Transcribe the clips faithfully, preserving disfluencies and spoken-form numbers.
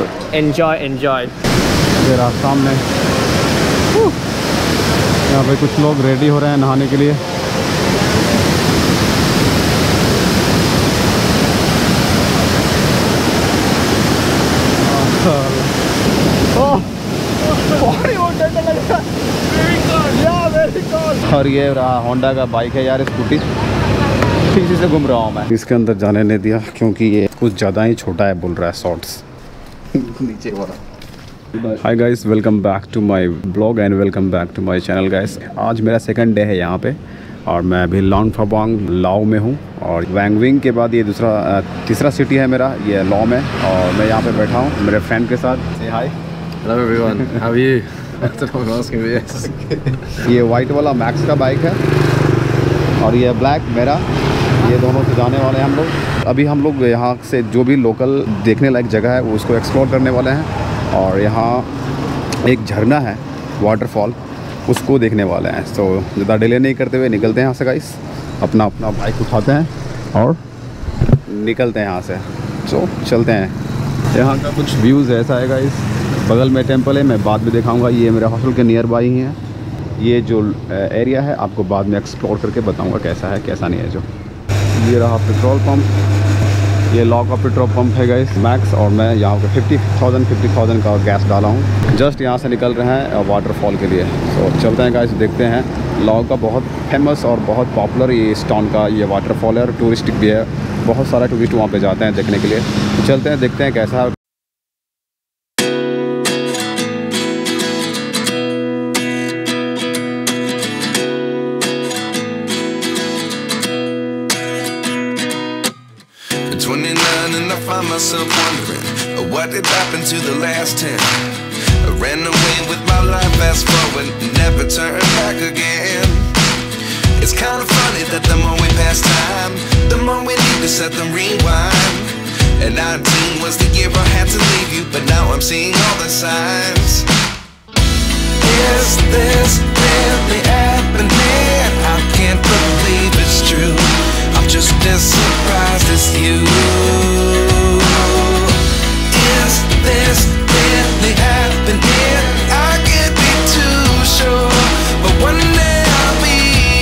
Enjoy enjoy. ये रहा सामने, यहाँ पे कुछ लोग रेडी हो रहे हैं नहाने के लिए। और ये रहा होंडा का बाइक है यार, स्कूटी। इसी से घूम रहा हूँ मैं, इसके अंदर जाने नहीं दिया क्योंकि ये कुछ ज़्यादा ही छोटा है बोल रहा है शॉर्ट्स नीचे वाला। Hi guys, welcome back to my blog and welcome back to my channel guys. आज मेरा सेकंड डे है यहाँ पे और मैं अभी लॉन्ग प्रबांग लाओ में हूँ। और वैंग विंग के बाद ये दूसरा तीसरा सिटी है मेरा, ये लाओ में। और मैं यहाँ पे बैठा हूँ मेरे फ्रेंड के साथ। से hi, hello everyone, how are you. ये वाइट वाला मैक्स का बाइक है और ये ब्लैक मेरा। ये दोनों से जाने वाले हैं हम लोग। अभी हम लोग यहाँ से जो भी लोकल देखने लायक जगह है वो उसको एक्सप्लोर करने वाले हैं। और यहाँ एक झरना है, वाटरफॉल, उसको देखने वाले हैं। तो ज़्यादा डिले नहीं करते हुए निकलते हैं यहाँ से गाइस। अपना अपना बाइक उठाते हैं और निकलते हैं यहाँ से। सो चलते हैं। यहाँ का कुछ व्यूज़ ऐसा है गाइस। बगल में टेंपल है, मैं बाद में दिखाऊंगा। ये मेरे हॉस्टल के नियर बाई ही है। ये जो एरिया है आपको बाद में एक्सप्लोर करके बताऊंगा कैसा है कैसा नहीं है। जो ये रहा पेट्रोल पंप, ये लॉ का पेट्रोल पंप है गाइस मैक्स। और मैं यहाँ पे फिफ्टी थाउजेंड फिफ्टी थाउजेंड का गैस डाला हूँ। जस्ट यहाँ से निकल रहे हैं वाटरफॉल के लिए। तो चलते हैं गाइस, देखते हैं। लॉ का बहुत फेमस और बहुत पॉपुलर ये इस टाउन का ये वाटरफॉल है और टूरिस्टिक भी है। बहुत सारा टूरिस्ट वहाँ पर जाते हैं देखने के लिए। चलते हैं, देखते हैं कैसा। Myself wondering what did happen to the last ten. I ran away with my life, fast forward, never turn back again. It's kind of funny that the more we pass time, the more we need to set them rewind. And nineteen was the year I had to leave you, but now I'm seeing all the signs. Is this really happening? I can't believe it's true. I'm just as surprised as you. Is this really happening? I can't be too sure, but one day I'll be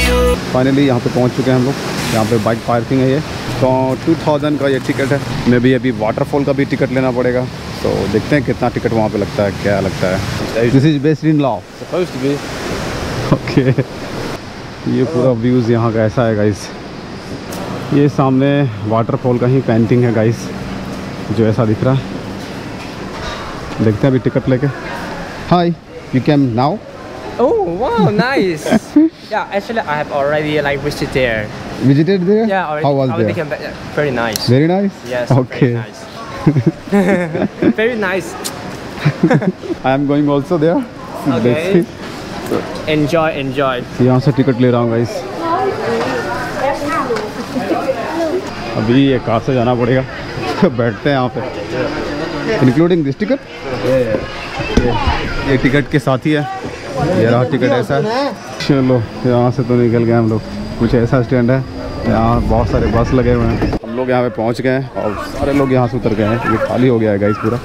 yours. Finally यहाँ पे पहुँच चुके हैं हम लोग। यहाँ पे bike parking है। ये तो टू थाउजेंड का ये टिकट है। मैं भी अभी वाटरफॉल का भी टिकट लेना पड़ेगा। तो देखते हैं कितना टिकट वहाँ पे लगता है, क्या लगता है। दिस इज बेस्ड इन लाओ सपोज टू बी ओके। ये पूरा व्यूज़ यहाँ का ऐसा है गाइस। ये सामने वाटरफॉल का ही पेंटिंग है गाइस, जो ऐसा दिख रहा है। देखते हैं अभी टिकट लेके। Hi, you came now. Oh wow, nice. Yeah, actually I have already like visited there. Visited there? Yeah, already. How was already there? Came back. Yeah, very nice. Very nice? Yes. Okay. Very nice. very nice. I am going also there. Okay. Enjoy, enjoy. यहाँ से ticket ले रहा हूँ guys. अभी ये car से जाना पड़ेगा। बैठते हैं यहाँ पे। Including this ticket? Yeah, yeah. ये टिकट के साथ ही है। ये रहा टिकट ऐसा। चलो यहाँ से तो निकल गए हम लोग। कुछ ऐसा स्टैंड है, यहाँ बहुत सारे बस लगे हुए हैं। हम लोग यहाँ पे पहुँच गए हैं और सारे लोग यहाँ से उतर गए हैं। ये खाली हो गया है गाइस पूरा।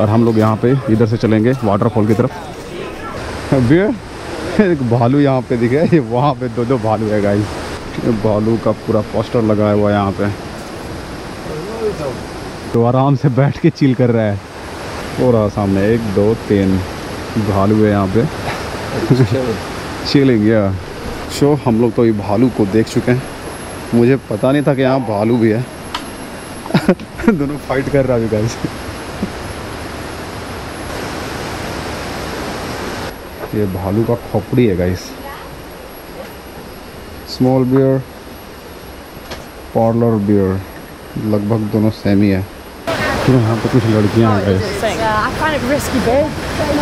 और हम लोग यहाँ पे इधर से चलेंगे वाटरफॉल की तरफ। अभी एक भालू यहाँ पे दिखे, ये वहाँ पे दो दो भालू है गाइस। भालू का पूरा पोस्टर लगाया हुआ है यहाँ पे। तो आराम से बैठ के चिल कर रहा है। हो रहा सामने एक दो तीन भालू है यहाँ पे। चलेंगे शो। हम लोग तो ये भालू को देख चुके हैं। मुझे पता नहीं था कि यहाँ भालू भी है। दोनों फाइट कर रहा है गाइस। ये भालू का खोपड़ी है guys. Small bear, polar bear, लगभग दोनों सेम ही है। तो यहाँ पे कुछ लड़कियाँ हैं गाइस।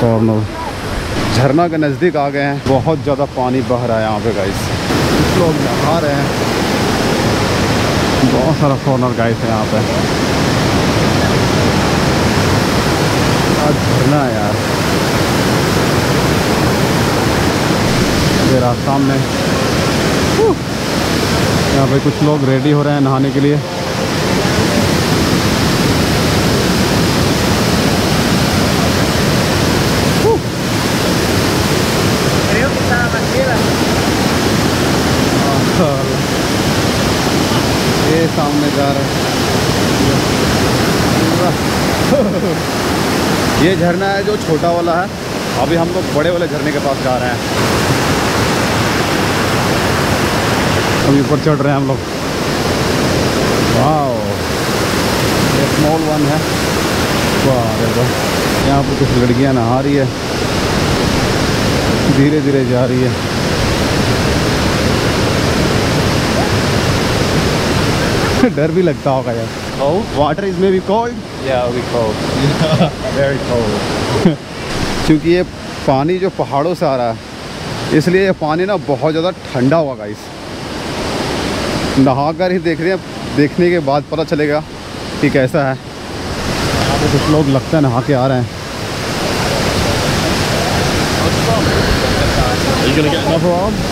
पार्लर झरना के नज़दीक आ गए हैं। बहुत ज़्यादा पानी बह रहा है यहाँ पे गाइस। लोग नहा रहे हैं। बहुत सारा फॉरनर गाइस है यहाँ पे। झरना है यार। मेरा सामने यहाँ पे कुछ लोग रेडी हो रहे हैं नहाने के लिए। ये झरना है जो छोटा वाला है, अभी हम लोग बड़े वाले झरने के पास जा रहे हैं। अभी ऊपर चढ़ रहे हैं हम लोग। वाओ, ये स्मॉल वन है। वाह, यहाँ पर कुछ लड़कियाँ नहा रही है, धीरे धीरे जा रही है। डर भी लगता होगा यार। oh, water is maybe cold? Yeah, we cold. Yeah, very cold. क्योंकि ये पानी जो पहाड़ों से आ रहा है, इसलिए ये पानी ना बहुत ज़्यादा ठंडा हुआ गाइस। नहाकर ही देख रहे हैं, देखने के बाद पता चलेगा कि कैसा है। यहाँ पे कुछ लोग लगता है नहा के आ रहे हैं। Are you gonna get another one?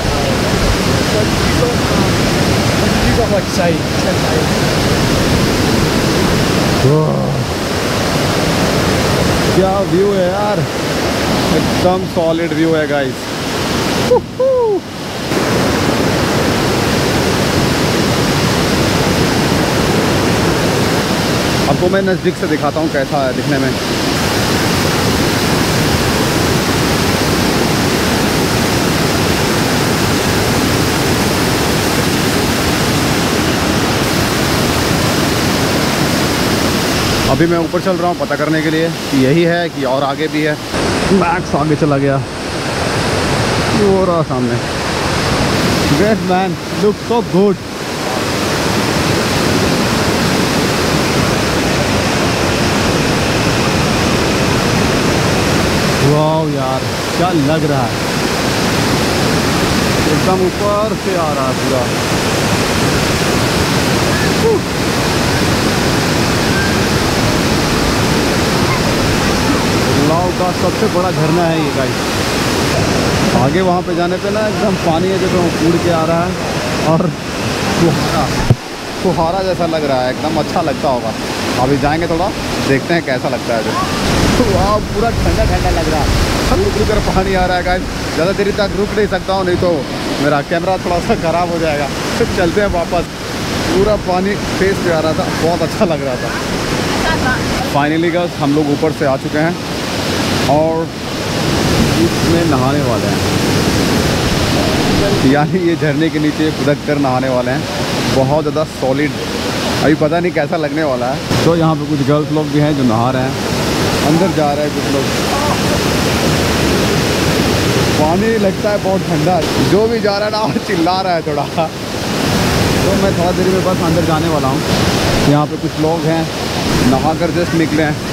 Got like say ten days. क्या व्यू है यार, एकदम सॉलिड व्यू है गाइस। आपको मैं नज़दीक से दिखाता हूँ कैसा है दिखने में। अभी मैं ऊपर चल रहा हूँ पता करने के लिए कि यही है कि और आगे भी है। मैक्स आगे चला गया, वो रहा सामने। Great man, look so good. Wow यार, क्या लग रहा है, एकदम ऊपर से आ रहा है पूरा। लाओ का सबसे बड़ा झरना है ये गाइस। आगे वहाँ पे जाने पे ना एकदम पानी है जो तो उड़ के आ रहा है और फुहारा फुहारा जैसा लग रहा है, एकदम अच्छा लगता होगा। अभी जाएंगे थोड़ा, देखते हैं कैसा लगता है। जो तो वाह, पूरा ठंडा ठंडा लग रहा है, रुक रुक कर पानी आ रहा है गाइस। ज़्यादा देर तक रुक नहीं सकता हूँ, नहीं तो मेरा कैमरा थोड़ा सा ख़राब हो जाएगा। फिर चलते हैं वापस। पूरा पानी फेस पे आ रहा था, बहुत अच्छा लग रहा था। फाइनली गाइस हम लोग ऊपर से आ चुके हैं और इसमें नहाने वाले हैं, यानी ये झरने के नीचे कूद कर नहाने वाले हैं। बहुत ज़्यादा सॉलिड, अभी पता नहीं कैसा लगने वाला है। तो यहाँ पे कुछ गर्ल्स लोग भी हैं जो नहा रहे हैं, अंदर जा रहे हैं कुछ लोग। पानी लगता है बहुत ठंडा, जो भी जा रहा है ना वो चिल्ला रहा है थोड़ा। तो मैं थोड़ा देर में बस अंदर जाने वाला हूँ। यहाँ पर कुछ लोग हैं नहा कर जस्ट निकले हैं,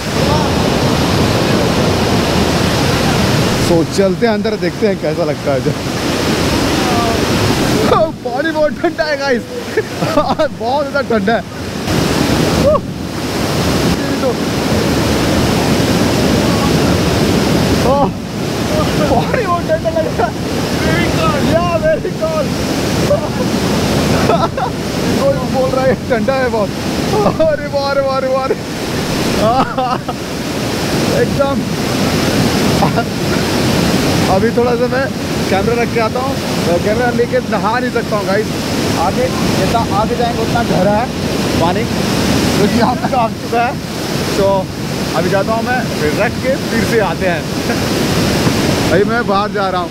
तो चलते हैं अंदर, देखते हैं कैसा लगता है। जो पानी बहुत ठंडा है गाइस, बहुत ज़्यादा ठंडा है। पानी बहुत ठंडा लग रहा है, वेरी कॉल। कोई बोल रहा है ठंडा है बहुत। अरे वाह वाह वाह, एकदम। अभी थोड़ा सा मैं कैमरा रख के आता हूँ, कैमरा लेके नहा नहीं सकता हूँ गाइस। आगे जितना आगे जाएंगे उतना गहरा है पानी, क्योंकि यहाँ तक आ चुका है। तो अभी जाता हूँ मैं, फिर रख के फिर से आते हैं। अभी मैं बाहर जा रहा हूँ।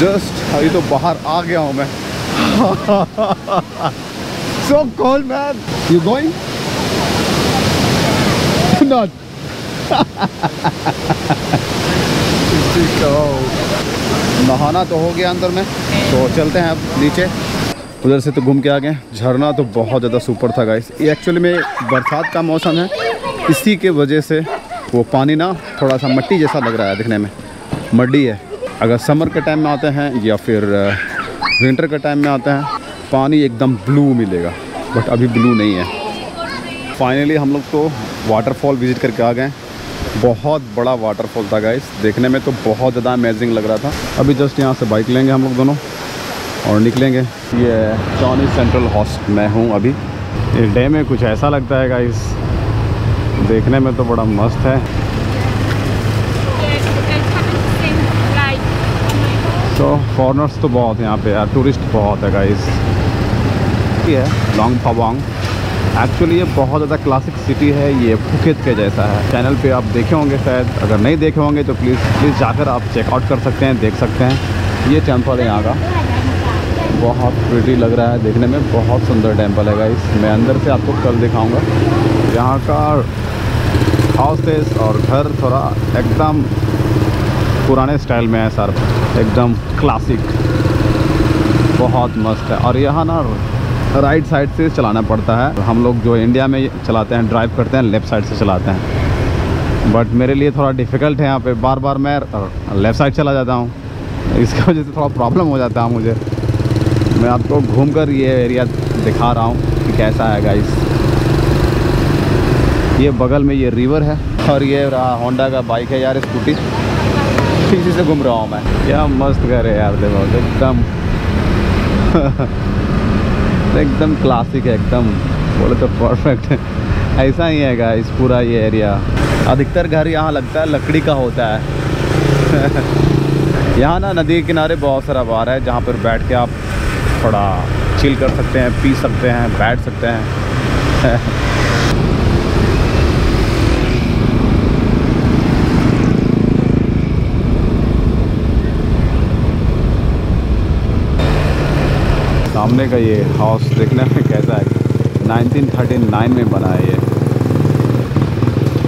जस्ट अभी तो बाहर आ गया हूँ मैं। So cold, man. You going? Not. It's too cold. नहाना तो हो गया अंदर में, तो चलते हैं अब नीचे। उधर से तो घूम के आ गए। झरना तो बहुत ज़्यादा सुपर था गाइस। ये एक्चुअली में बरसात का मौसम है, इसी के वजह से वो पानी ना थोड़ा सा मट्टी जैसा लग रहा है दिखने में। मड्डी है। अगर समर के टाइम में आते हैं या फिर विंटर के टाइम में आता है, पानी एकदम ब्लू मिलेगा, बट अभी ब्लू नहीं है। फाइनली हम लोग तो वाटरफॉल विज़िट करके आ गए। बहुत बड़ा वाटरफॉल था गाइस, देखने में तो बहुत ज़्यादा अमेजिंग लग रहा था। अभी जस्ट यहाँ से बाइक लेंगे हम लोग दोनों और निकलेंगे। ये चाइनीज़ सेंट्रल हॉस्ट में हूँ अभी। इस डे में कुछ ऐसा लगता है गाइस, देखने में तो बड़ा मस्त है। तो फॉरनर्स तो बहुत हैं यहाँ पे यार, टूरिस्ट बहुत है गाइस। ये है लॉन्ग पावांग, एक्चुअली ये बहुत ज़्यादा क्लासिक सिटी है, ये फुकेत के जैसा है। चैनल पे आप देखे होंगे शायद, अगर नहीं देखे होंगे तो प्लीज़ प्लीज़ जाकर आप चेकआउट कर सकते हैं, देख सकते हैं। ये टेम्पल है यहाँ का, बहुत प्रिटी लग रहा है देखने में, बहुत सुंदर टेम्पल है गाइस। मैं अंदर से आपको कल दिखाऊँगा। यहाँ का हाउसेस और घर थोड़ा एकदम पुराने स्टाइल में है सर, एकदम क्लासिक, बहुत मस्त है। और यहाँ ना राइट साइड से चलाना पड़ता है, हम लोग जो इंडिया में चलाते हैं ड्राइव करते हैं लेफ़्ट साइड से चलाते हैं, बट मेरे लिए थोड़ा डिफ़िकल्ट है यहाँ पे, बार बार मैं लेफ़्ट साइड चला जाता हूँ, इसकी वजह से थोड़ा प्रॉब्लम हो जाता है मुझे। मैं आपको घूम कर ये एरिया दिखा रहा हूँ कि कैसा है गाइस। ये बगल में ये रिवर है और ये रहा होंडा का बाइक है यार, स्कूटी, इसी से घूम रहा हूँ मैं। क्या मस्त घर है यार, देखो एकदम एकदम क्लासिक है, एकदम बोले तो परफेक्ट है। ऐसा ही है गाइस पूरा ये एरिया। अधिकतर घर यहाँ लगता है लकड़ी का होता है। यहाँ ना नदी के किनारे बहुत सारा बार है जहाँ पर बैठ के आप थोड़ा चिल कर सकते हैं, पी सकते हैं, बैठ सकते हैं। सामने का ये हाउस देखने में कैसा है, नाइनटीन थर्टी नाइन में बना है ये।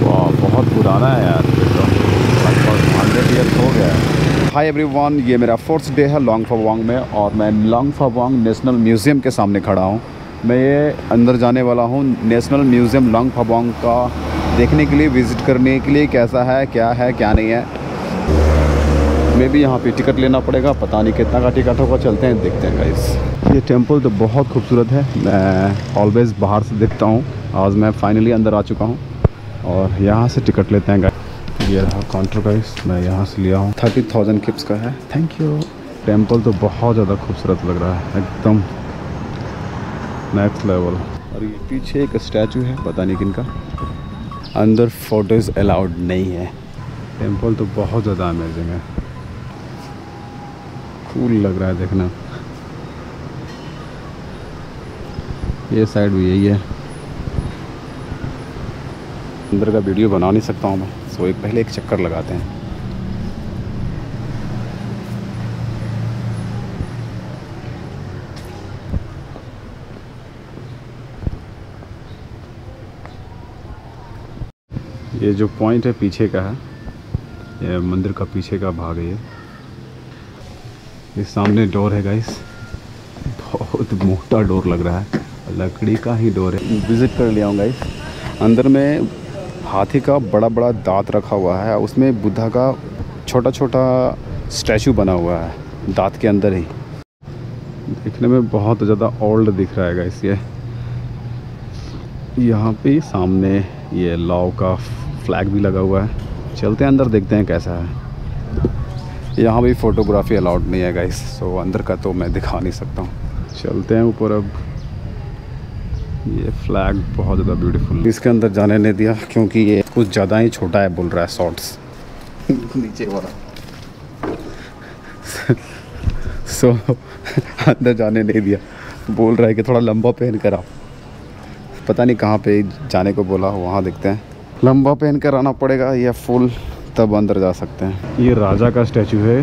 वाह बहुत पुराना है यार, तो हंड्रेड ईयर्स हो गया है। हाय एवरीवन, ये मेरा फोर्थ डे है लॉन्ग फावांग में और मैं लॉन्ग फावांग नेशनल म्यूज़ियम के सामने खड़ा हूँ। मैं ये अंदर जाने वाला हूँ नेशनल म्यूज़ियम लॉन्ग फावांग का, देखने के लिए, विज़िट करने के लिए कैसा है, क्या है, क्या नहीं है। मे भी यहाँ पे टिकट लेना पड़ेगा, पता नहीं कितना का टिकट होगा, चलते हैं देखते हैं गाइस। ये टेंपल तो बहुत खूबसूरत है, मैं ऑलवेज़ बाहर से देखता हूँ, आज मैं फाइनली अंदर आ चुका हूँ और यहाँ से टिकट लेते हैं गाइस। ये रहा काउंटर गाइस, मैं यहाँ से लिया हूँ, थर्टी थाउजेंड किप्स का है, थैंक यू। टेम्पल तो बहुत ज़्यादा खूबसूरत लग रहा है, एकदम नेक्स्ट लेवल। और ये पीछे एक स्टैचू है, पता नहीं किन का, अंदर फोटोज़ अलाउड नहीं है। टेम्पल तो बहुत ज़्यादा अमेजिंग है, कूल लग रहा है देखना। ये साइड भी यही है, अंदर का वीडियो बना नहीं सकता हूँ मैं, सो एक पहले एक चक्कर लगाते हैं। ये जो पॉइंट है पीछे का है, ये मंदिर का पीछे का भाग है। ये ये सामने डोर है गाइस, बहुत मोटा डोर लग रहा है, लकड़ी का ही डोर है। विज़िट कर लिया हूँ गाइस। अंदर में हाथी का बड़ा बड़ा दांत रखा हुआ है, उसमें बुद्धा का छोटा छोटा स्टैचू बना हुआ है दांत के अंदर ही, देखने में बहुत ज़्यादा ओल्ड दिख रहा है गाइस। ये यहाँ पे सामने ये लाओ का फ्लैग भी लगा हुआ है, चलते हैं अंदर देखते हैं कैसा है। यहाँ भी फ़ोटोग्राफी अलाउड नहीं है गाइस, सो अंदर का तो मैं दिखा नहीं सकता हूँ, चलते हैं ऊपर। अब ये फ्लैग बहुत ज़्यादा ब्यूटीफुल, इसके अंदर जाने नहीं दिया क्योंकि ये कुछ ज़्यादा ही छोटा है, बोल रहा है शॉर्ट्स नीचे वाला, सो अंदर जाने नहीं दिया, बोल रहा है कि थोड़ा लंबा पहन कर आओ। पता नहीं कहाँ पे जाने को बोला, वहाँ देखते हैं, लंबा पहन कर आना पड़ेगा या फुल, तब अंदर जा सकते हैं। ये राजा का स्टैचू है,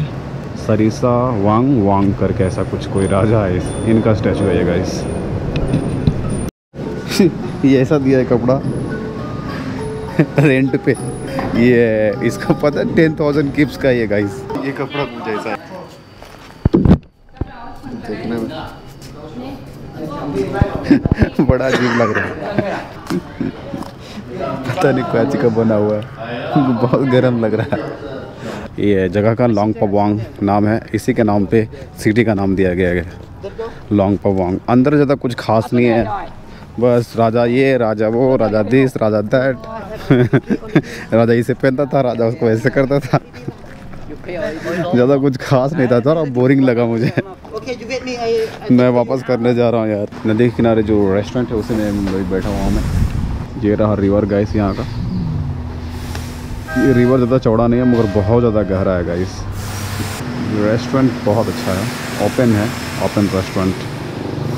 सरिसा वांग वांग करके ऐसा कुछ कोई राजा है, इस इनका स्टैचू है ये गाइस। ये ऐसा दिया है कपड़ा रेंट पे, ये इसका पता है टेन थाउजेंड किप्स का ये गाइस। ये कपड़ा कुछ ऐसा है देखने में बड़ा अजीब लग रहा है, पता नहीं कांच का बना हुआ है, बहुत गर्म लग रहा है। ये जगह का लॉन्ग पावांग नाम है, इसी के नाम पे सिटी का नाम दिया गया है लॉन्ग पावांग। अंदर ज़्यादा कुछ खास नहीं है, बस राजा ये राजा वो राजा दिस राजा दैट राजा इसे पहनता था, राजा उसको ऐसे करता था, ज़्यादा कुछ खास नहीं था, थोड़ा बोरिंग लगा मुझे। मैं वापस करने जा रहा हूँ यार। नदी के किनारे जो रेस्टोरेंट है उसी में बैठा हुआ हूँ मैं। ये रहा रिवर गाइस यहाँ का, ये रिवर ज़्यादा चौड़ा नहीं है मगर बहुत ज़्यादा गहरा है गाइस। रेस्टोरेंट बहुत अच्छा है, ओपन है, ओपन रेस्टोरेंट,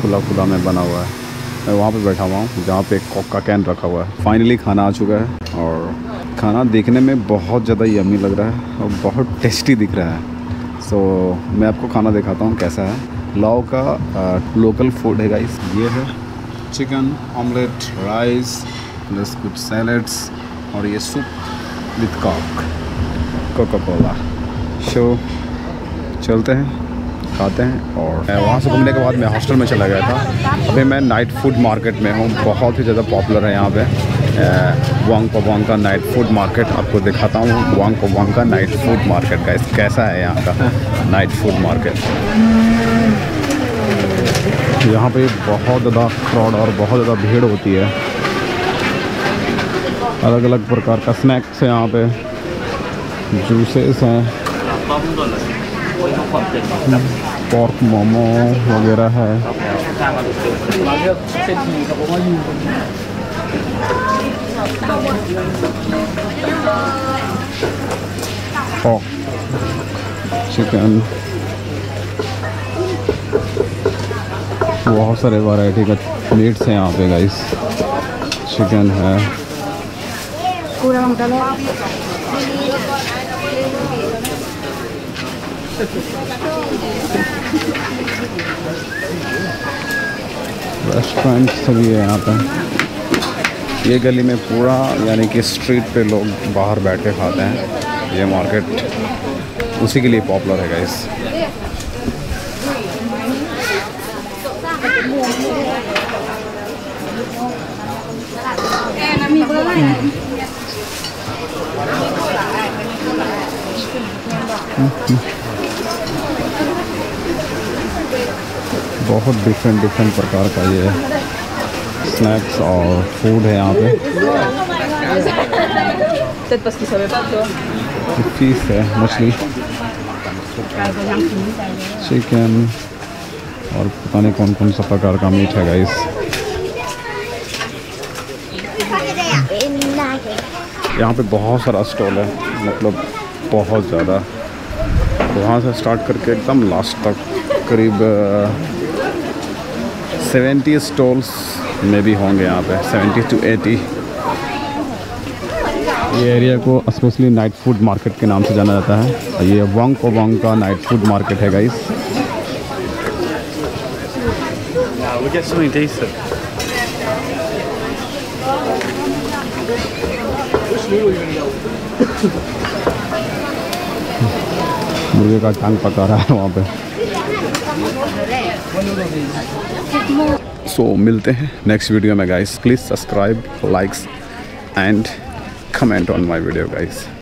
खुला खुला में बना हुआ है। मैं वहाँ पे बैठा हुआ हूँ जहाँ पे एक कोक का कैन रखा हुआ है। फाइनली खाना आ चुका है और खाना देखने में बहुत ज़्यादा यम्मी लग रहा है और बहुत टेस्टी दिख रहा है। सो मैं आपको खाना दिखाता हूँ कैसा है। लाओ का आ, लोकल फूड है गाइस। ये है चिकन ऑमलेट, राइस प्लस कुछ सैलड्स और ये soup with Coke, Coca Cola. So चलते हैं, खाते हैं। और वहाँ से घूमने के बाद मैं हॉस्टल में चला गया था। अभी मैं नाइट फूड मार्केट में हूँ, बहुत ही ज़्यादा पॉपुलर है यहाँ पे वांग पवान का नाइट फूड मार्केट। आपको दिखाता हूँ वांग पवान का नाइट फूड मार्केट का कैसा है यहाँ का नाइट फूड मार्केट। यहाँ पे बहुत ज़्यादा क्राउड और बहुत ज़्यादा भीड़ होती है। अलग अलग प्रकार का स्नैक्स है यहाँ पे, जूसेस हैं, पोर्क मोमो वगैरह है। पोर्क चिकन, बहुत सारे वैरायटी का प्लेट्स हैं यहाँ पे गाइस। चिकन है, रेस्टोरेंट सभी है यहाँ पे। ये गली में पूरा यानी कि स्ट्रीट पे लोग बाहर बैठ के खाते हैं। ये मार्केट उसी के लिए पॉपुलर है गाइस। बहुत डिफरेंट डिफरेंट प्रकार का ये स्नैक्स और फूड है यहाँ पे। फिश है, मछली, चिकन और पता नहीं कौन कौन सा प्रकार का मीट है गाइस। यहाँ पे बहुत सारा स्टॉल है, मतलब बहुत ज़्यादा। वहाँ से स्टार्ट करके एकदम लास्ट तक करीब सेवेंटी स्टॉल्स में भी होंगे यहाँ पे, सेवेंटी टू एटी। ये एरिया को स्पेशली नाइट फूड मार्केट के नाम से जाना जाता है। ये वांग पवान का नाइट फूड मार्केट है गाइस। मुर्गे का टांग पका रहा है वहाँ पे। सो so, मिलते हैं नेक्स्ट वीडियो में guys. Please subscribe, likes and comment on my video guys.